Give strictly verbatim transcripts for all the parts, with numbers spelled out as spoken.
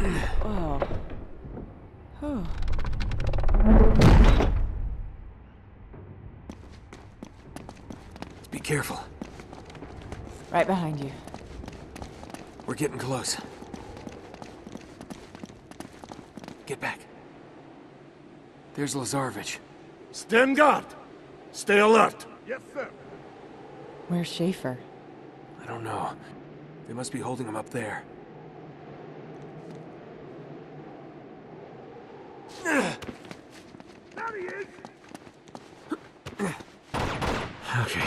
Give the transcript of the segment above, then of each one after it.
Oh. Oh. Be careful. Right behind you. We're getting close. Get back. There's Lazarvich. Stand guard! Stay alert! Yes, sir. Where's Schaefer? I don't know. They must be holding him up there. There he is! Okay.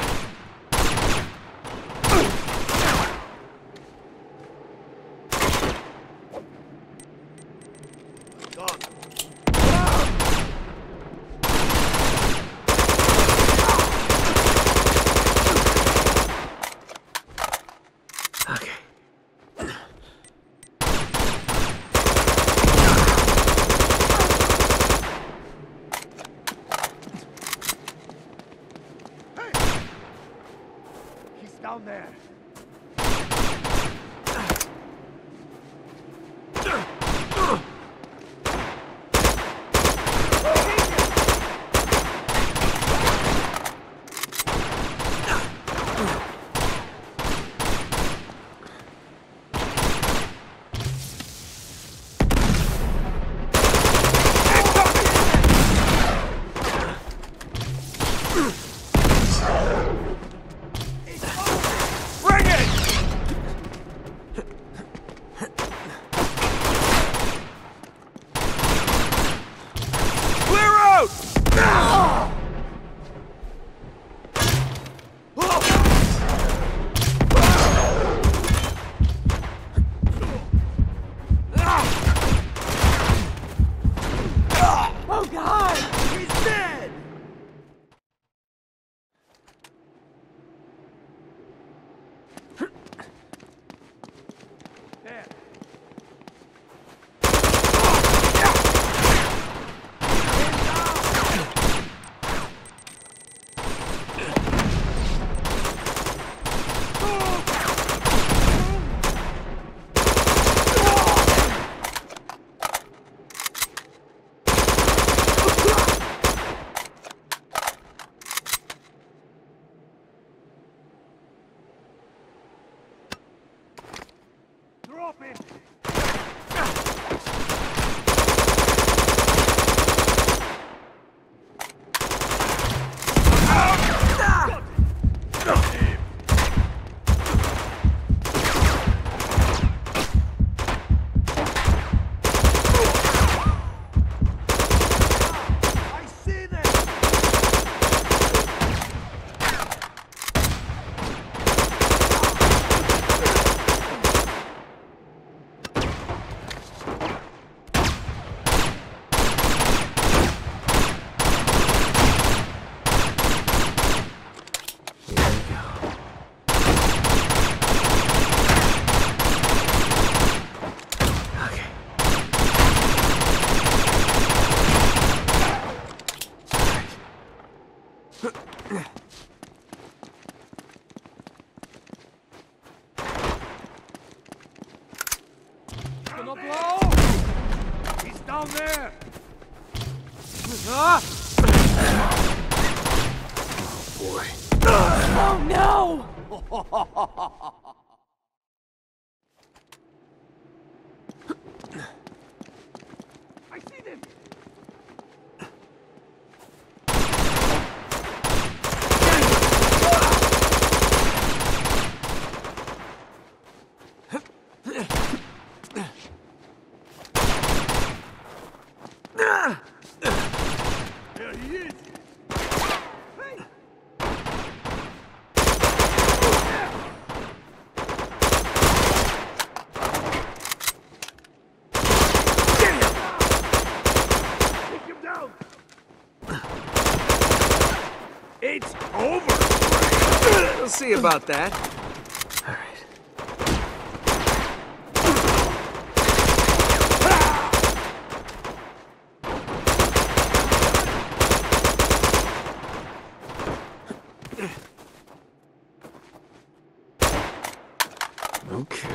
Down there. It's over! We'll see about that. All right. Okay.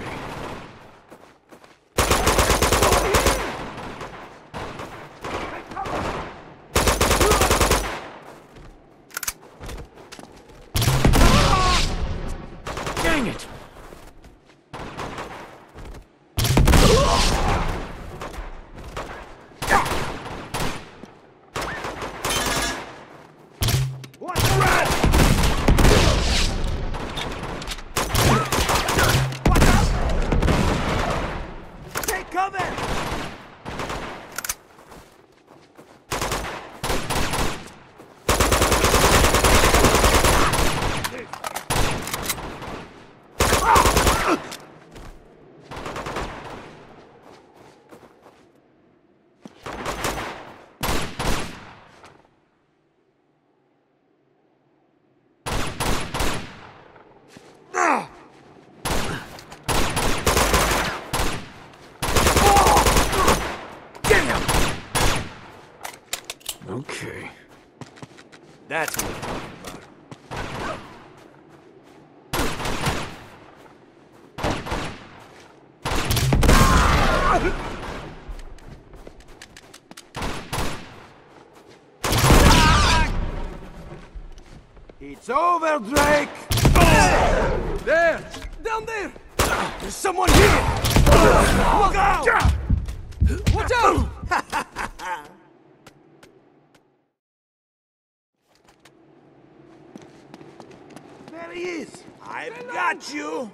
Okay. That's what I'm talking about. It's over, Drake! Oh. There! Down there! There's someone here! Look out! Watch out! There he is! I've Hello. got you!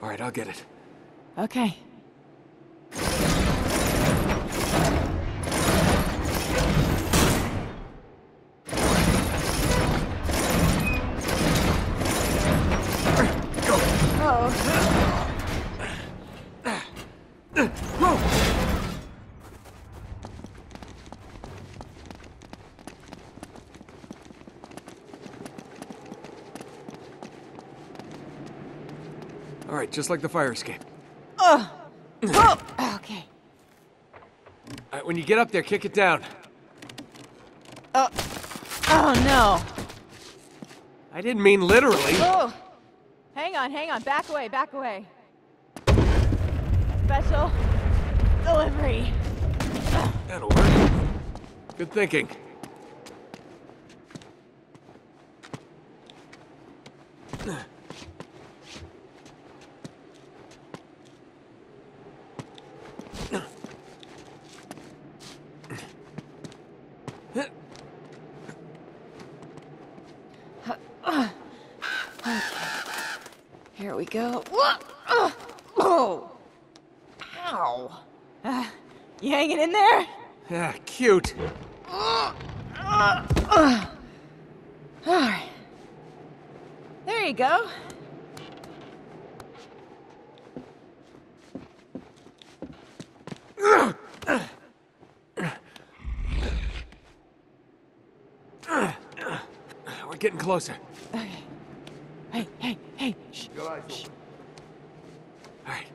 All right, I'll get it. Okay. Just like the fire escape. Oh. Oh. Okay. All right, when you get up there, kick it down. Oh. Oh no. I didn't mean literally. Oh. Hang on, hang on. Back away, back away. Special delivery. That'll work. Good thinking. Go. Whoa. Oh. Ow. Uh, you hanging in there? Yeah, cute. Uh, uh, uh. All right. There you go. We're getting closer. Okay. Hey, hey. Hey, shh, Your eyes shh. All right,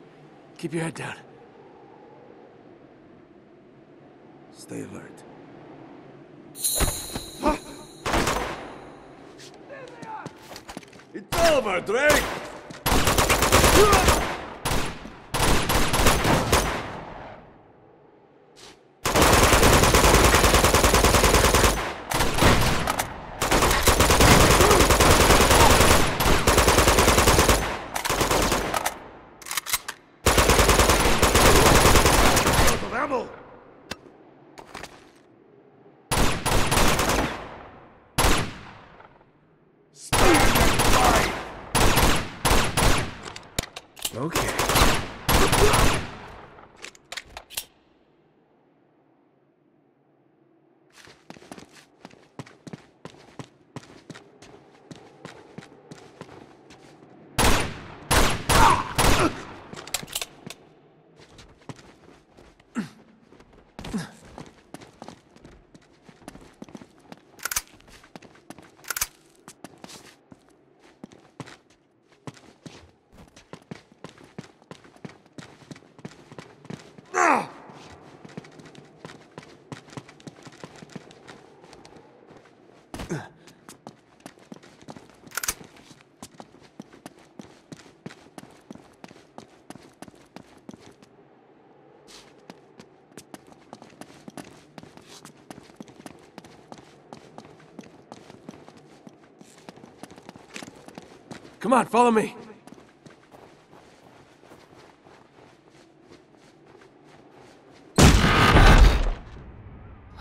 keep your head down. Stay alert. Huh? over, Drake! Come on, follow me.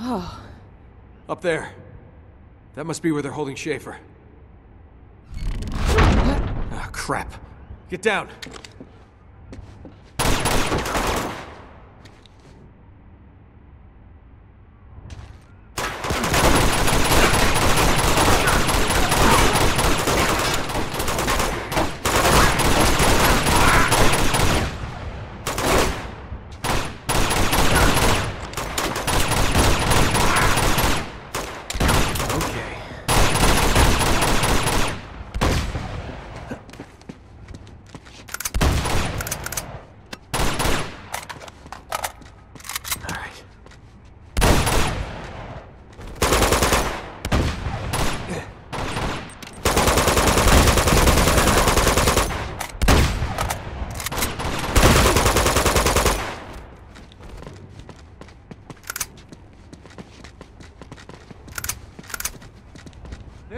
Oh. Up there. That must be where they're holding Schaefer. Ah, oh, crap. Get down.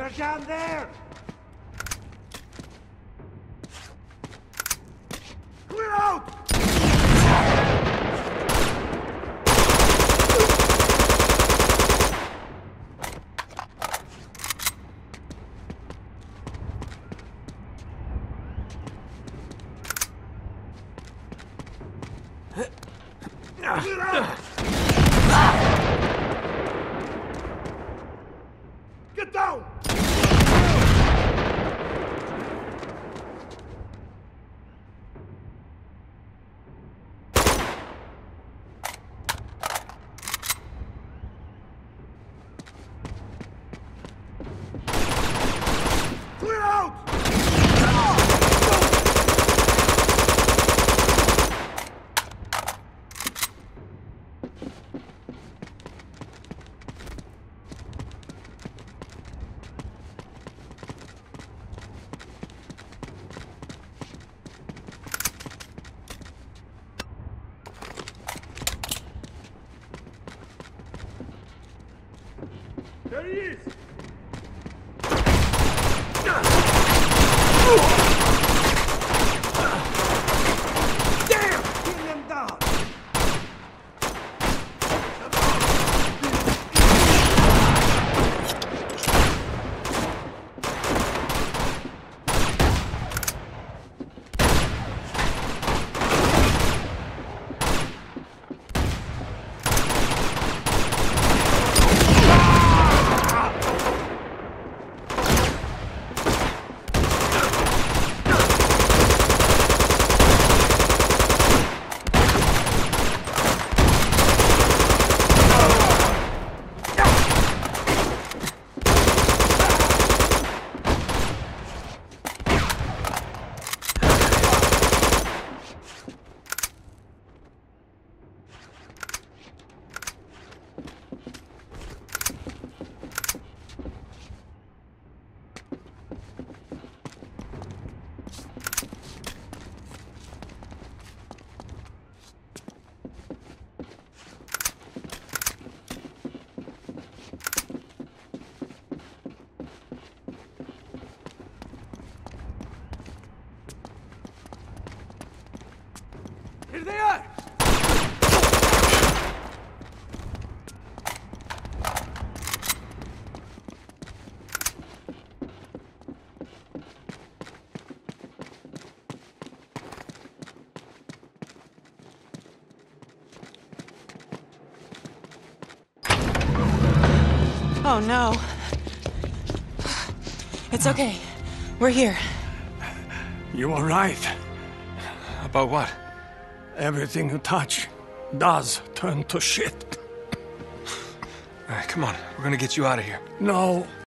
They're down there! Clear out! Clear out! Get down! There he is! Damn! Kill him down! Oh, no. It's okay. We're here. You were right. About what? Everything you touch does turn to shit. All right, come on. We're gonna get you out of here. No.